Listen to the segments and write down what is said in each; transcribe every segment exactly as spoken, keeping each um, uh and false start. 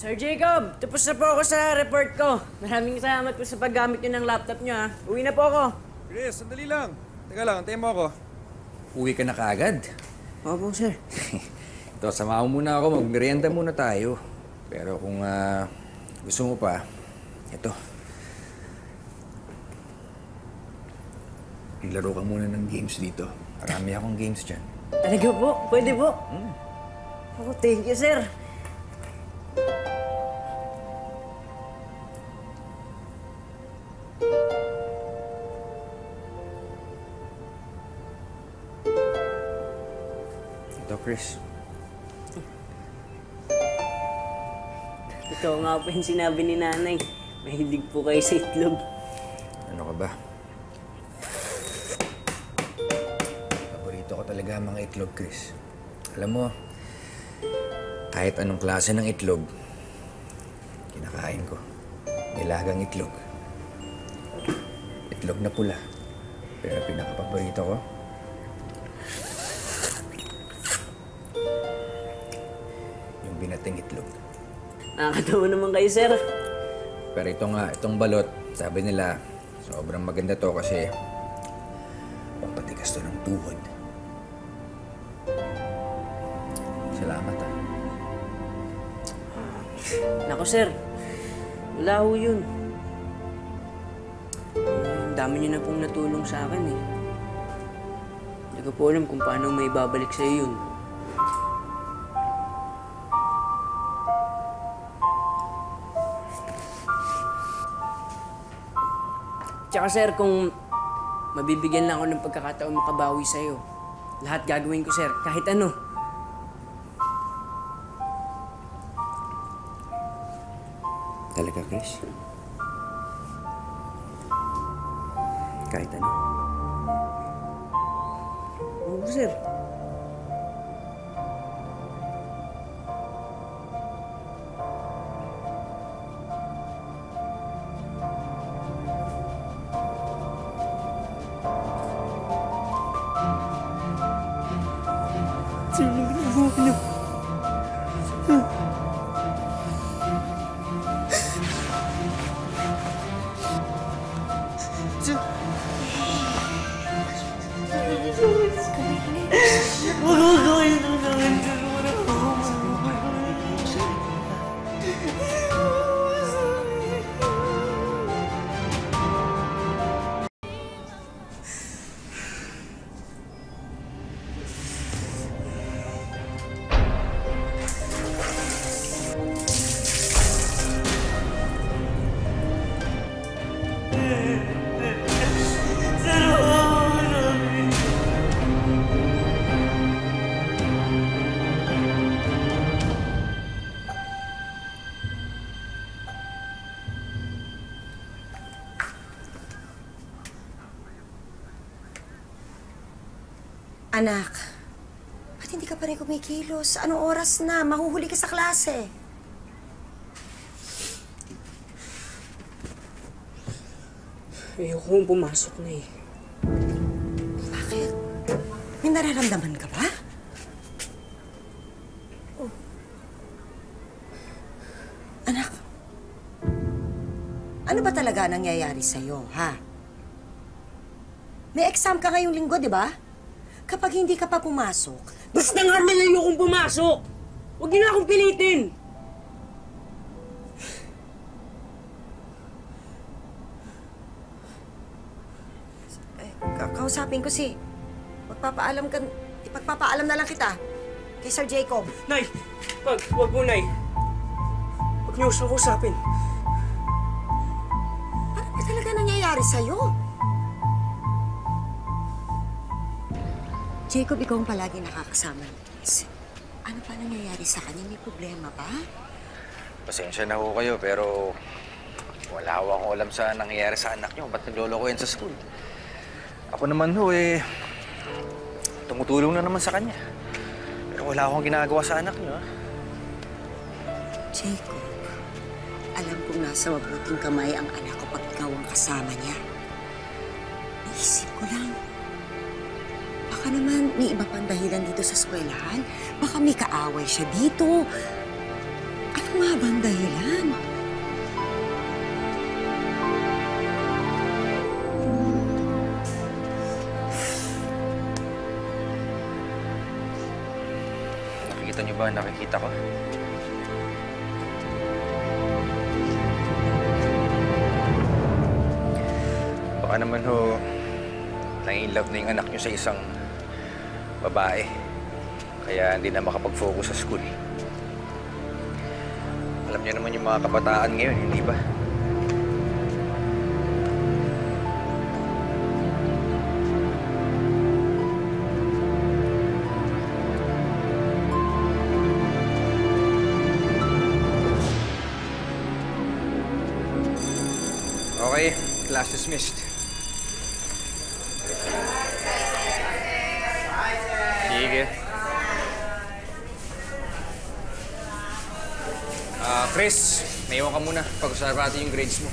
Sir Jacob, tapos na po ako sa report ko. Maraming salamat po sa paggamit nyo ng laptop nyo, ha. Uwi na po ako. Chris, sandali lang. Teka lang, antayin mo ako. Uwi ka na kaagad? Opo, sir. Ito, samahan mo muna ako. Magmerienda muna tayo. Pero kung uh, gusto mo pa, ito. Laro ka muna ng games dito. Marami akong games dyan. Talaga po? Pwede po? Hmm. Oh, thank you, sir. Ito, Chris. Ito nga po yung sinabi ni nanay. Mahilig po kayo sa itlog. Ano ka ba? Paborito ko talaga mga itlog, Chris. Alam mo, kahit anong klase ng itlog, kinakain ko. Nilagang itlog. Itlog na pula. Pero pinakapaborito ko, yung binating itlog. Nakakatawa naman kayo, sir. Pero ito nga, itong balot, sabi nila, sobrang maganda to kasi pampatigas to ng tuhod. Salamat, ha. Nako, sir. Wala ho yun. Ang dami niyo na pong natulong sa akin, eh. Hindi ko po alam kung paano may babalik sa'yo yun. Tsaka, sir, kung mabibigyan lang ako ng pagkakataon makabawi sa'yo, lahat gagawin ko, sir, kahit ano. Talaga, Chris? Kahit ano? Oo, sir. Anak, ba't hindi ka pa rin kumikilos? Anong oras na? Mahuhuli ka sa klase. Ayoko pumasok na eh. Bakit? May nararamdaman ka ba? Oh. Anak, ano ba talaga nangyayari sa'yo, ha? May exam ka ngayong linggo, di ba? Kapag hindi ka pa pumasok... Basta nga malayo kong pumasok! Huwag niyo na akong pilitin! Eh, kausapin ko si... Magpapaalam ka... Ipagpapaalam na lang kita kay Sir Jacob. Nay! Pag, huwag mo, Nay. Huwag niyo usang usapin. Ano ba talaga nangyayari sa'yo? Jacob, ikaw ang palagi nakakasama ng Chris. Ano pa nangyayari sa kanya? May problema ba? Pasensya na ho kayo, pero wala ho akong alam sa nangyayari sa anak niyo. Ba't naglolokohin sa school? Ako naman ho, eh, tumutulong na naman sa kanya. Pero wala akong ginagawa sa anak niyo, ha? Jacob, alam kong nasa mabuting kamay ang anak ko pag ikaw ang kasama niya. Naisip ko lang. Baka naman may iba pang dahilan dito sa eskwelahan. Baka may kaaway siya dito. Ano nga bang dahilan? Nakikita niyo ba ang nakikita ko? Baka naman ho, na-inlove na yung anak niyo sa isang babae. Kaya hindi na makapag-focus sa school. Alam niyo naman yung mga kabataan ngayon, hindi ba? Okay, class dismissed. Sige. Ah, uh, Chris, may iwan ka muna. Pag-usapan natin yung grades mo.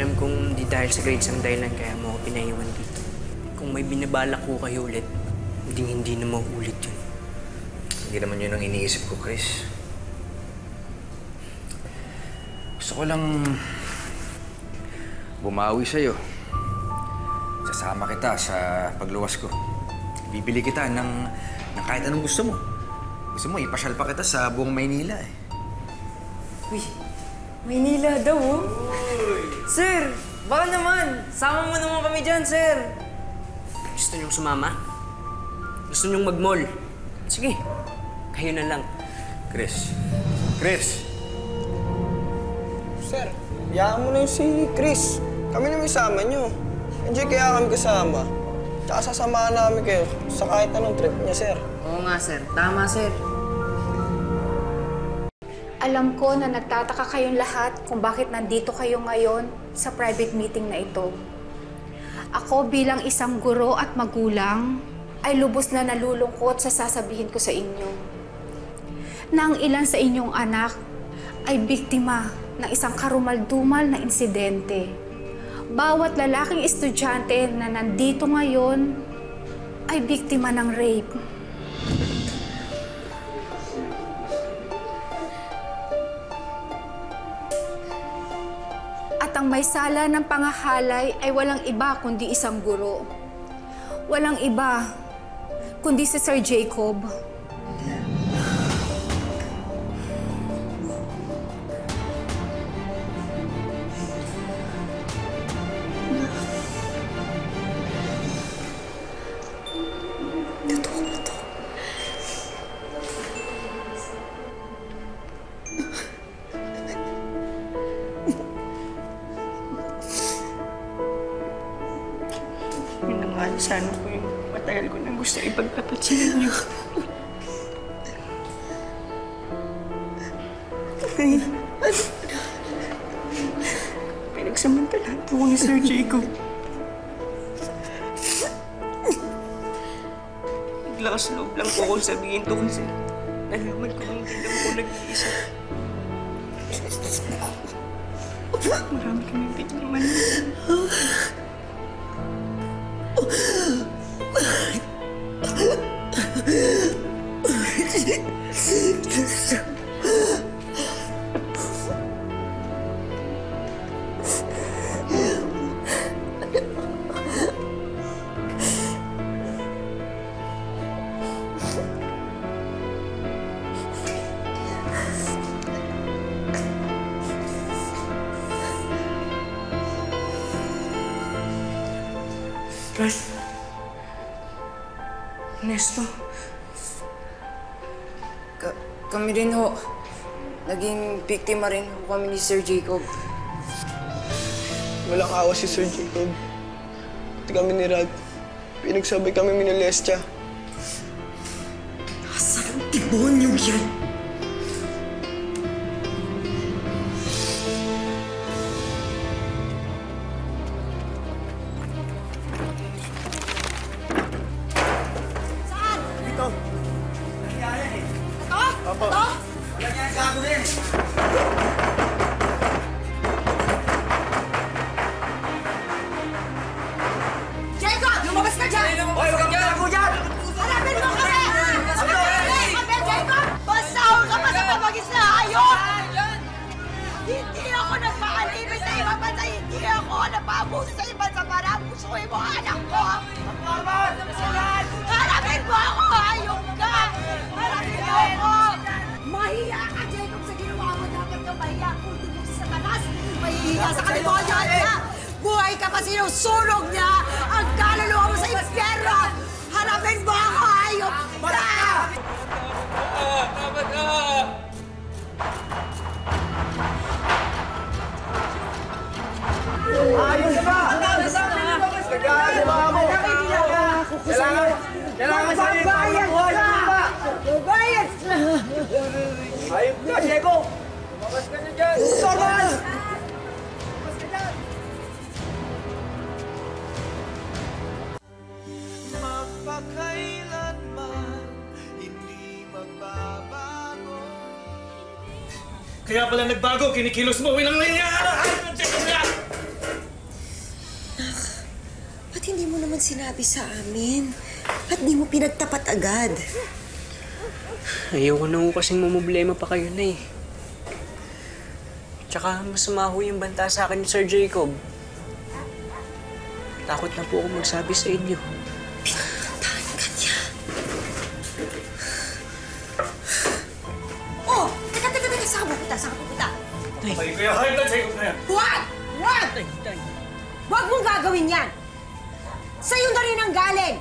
Alam kong hindi dahil sa grades ang dahilan kaya mo ako pinaiwan dito. Kung may binabalak ko kayo ulit, hindi na maulit yun. Hindi naman yun ang iniisip ko, Chris. Gusto ko lang bumawi sa'yo. Sasama kita sa pagluwas ko. Bibili kita ng, ng kahit anong gusto mo. Gusto mo, ipasyal pa kita sa buong Maynila eh. Uy, Maynila daw oh. Sir, baka naman. Sama mo naman kami dyan, sir. Gusto niyong sumama? Gusto niyong mag-mall? Sige, kayo na lang. Chris. Chris! Sir, hayaan mo na yung si Chris. Kami na may sama niyo. Enjoy kaya kami kasama. Tsaka sasamahan namin kayo sa kahit anong trip niya, sir. Oo nga, sir. Tama, sir. Alam ko na nagtataka kayong lahat kung bakit nandito kayo ngayon sa private meeting na ito. Ako bilang isang guro at magulang, ay lubos na nalulungkot sa sasabihin ko sa inyo na ang ilan sa inyong anak ay biktima ng isang karumaldumal na insidente. Bawat lalaking estudyante na nandito ngayon ay biktima ng rape. At ang may sala ng pangahalay ay walang iba kundi isang guro. Walang iba kundi si Sir Jacob. Totoo ba to? Minangaalisan ko yung matagal ko nang gusto ipagtapat sa inyo. Pinagsamantalahan po ko ni Sir Jacob. Naglakas loob lang po kong sabihin to kasi nalaman ko lang din lang po nag-iisa. Marami kami pinaman. Chris. Ernesto. Ka kami rin ho. Naging biktima rin ho kami ni Sir Jacob. Walang awa si Sir Jacob. Pati kami ni Rad. Pinagsabay kami minolestya. Nasaan ang tibon yung yan? maabuso sa ibang sa parang pusuhin mo anak ko! Magmamahal ng sinan! Harapin mo ako! Ayong ka! Harapin mo ako! Mahiya ka, Jacob, sa ginawa mo. Dapat ka mahiya. Kulto mo sa tanas. Mahiya sa kalimutan niya. Buhay ka pa sinusunog niya. Ang kaluluwa mo sa impyerno. Harapin mo ako! Ayong ka! Tama na! Ayos na ba? Nagkakas ba mo? Kailangan sa'yo ito ang buhay ko ba? Bayas! Ayos ka, Diego! Tumakas ka niya dyan! Tumakas! Tumakas ka dyan! Magpakailanman, hindi magbabago. Kaya pala nagbago, kinikilos mo, winanglinya! Hindi mo naman sinabi sa amin. At di mo pinagtapat agad. Ayaw ko na ko kasing mamblema pa kayo na eh. Tsaka masama ho yung banta sa akin ni Sir Jacob. Takot na po ako magsabi sa inyo. Pinagtahan ka niya. Oh! Teka, teka, teka! Saan ka pupunta? Saan ka pupunta? Ay, kaya kahit na Jacob na yan! Huwag! Huwag! Huwag mong gagawin yan! Sa'yo na rin ang galing!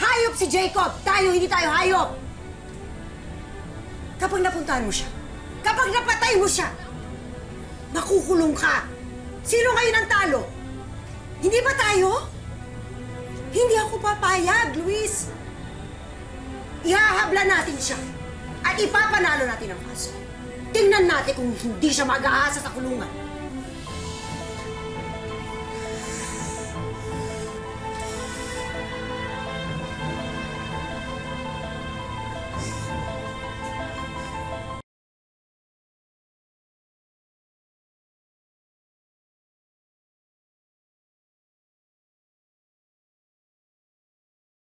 Hayop si Jacob! Tayo, hindi tayo hayop! Kapag napuntahan mo siya, kapag napatay mo siya, makukulong ka! Sino ngayon ang talo? Hindi ba tayo? Hindi ako papayag, Luis! Ihahabla natin siya at ipapanalo natin ang kaso. Tingnan natin kung hindi siya mag-aasa sa kulungan.